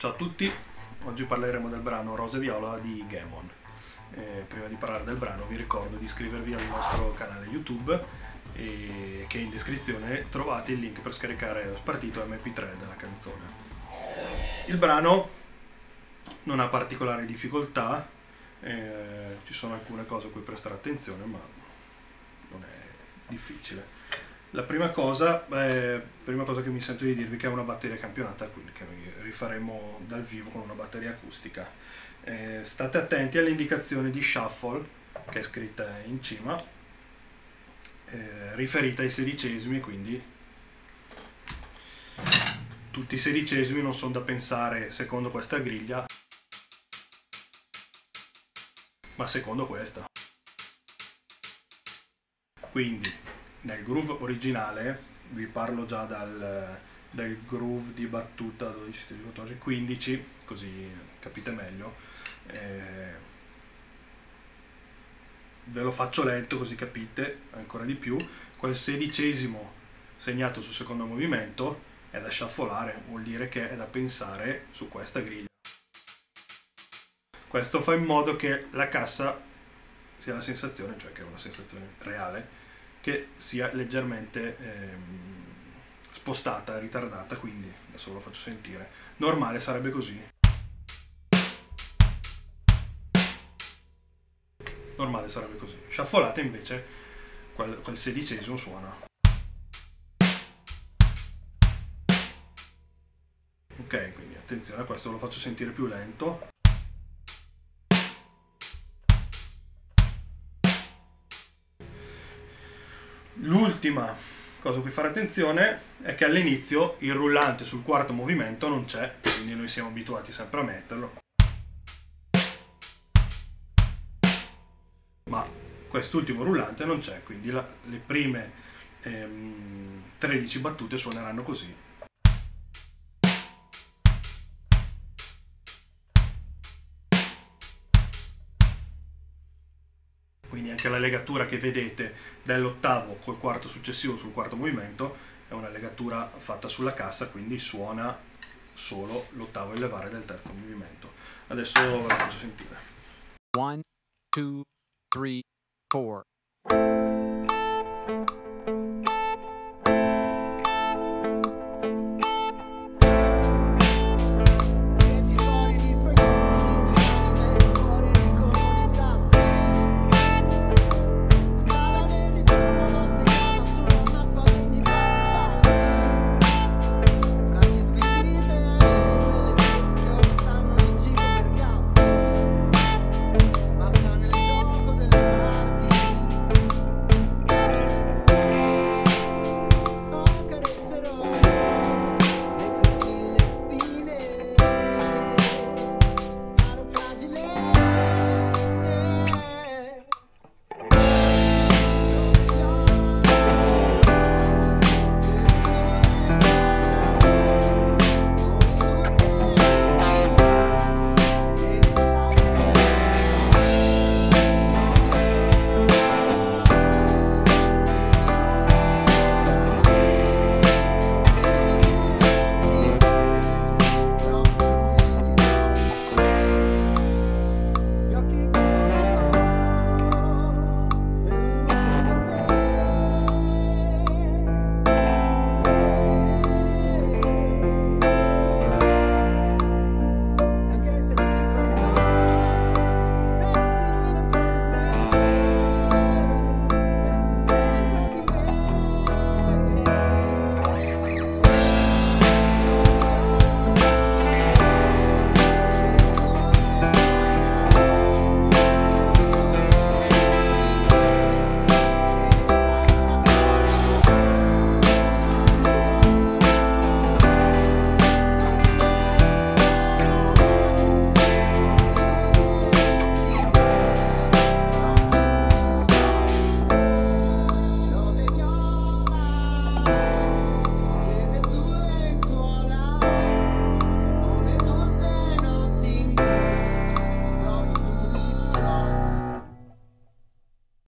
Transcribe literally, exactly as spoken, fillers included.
Ciao a tutti, oggi parleremo del brano Rose Viola di Ghemon. Eh, prima di parlare del brano vi ricordo di iscrivervi al nostro canale YouTube e che in descrizione trovate il link per scaricare lo spartito emme pi tre della canzone. Il brano non ha particolari difficoltà, eh, ci sono alcune cose a cui prestare attenzione ma non è difficile. La prima cosa, eh, prima cosa che mi sento di dirvi che è una batteria campionata, quindi che noi rifaremo dal vivo con una batteria acustica. Eh, state attenti all'indicazione di shuffle che è scritta in cima, eh, riferita ai sedicesimi, quindi tutti i sedicesimi non sono da pensare secondo questa griglia, ma secondo questa. Quindi nel groove originale, vi parlo già dal, dal groove di battuta dodici, quattordici, quindici, così capite meglio, eh, ve lo faccio lento così capite ancora di più. Quel sedicesimo segnato sul secondo movimento è da sciaffolare, vuol dire che è da pensare su questa griglia. Questo fa in modo che la cassa sia la sensazione, cioè che è una sensazione reale, che sia leggermente ehm, spostata, ritardata, quindi adesso ve lo faccio sentire. Normale sarebbe così. Normale sarebbe così. Sciaffolata invece, quel, quel sedicesimo suona. Ok, quindi attenzione a questo, ve lo faccio sentire più lento. L'ultima cosa a cui fare attenzione è che all'inizio il rullante sul quarto movimento non c'è, quindi noi siamo abituati sempre a metterlo. Ma quest'ultimo rullante non c'è, quindi la, le prime ehm, tredici battute suoneranno così. Quindi anche la legatura che vedete dall'ottavo col quarto successivo sul quarto movimento è una legatura fatta sulla cassa, quindi suona solo l'ottavo elevare del terzo movimento. Adesso ve lo faccio sentire. one, two, three, four.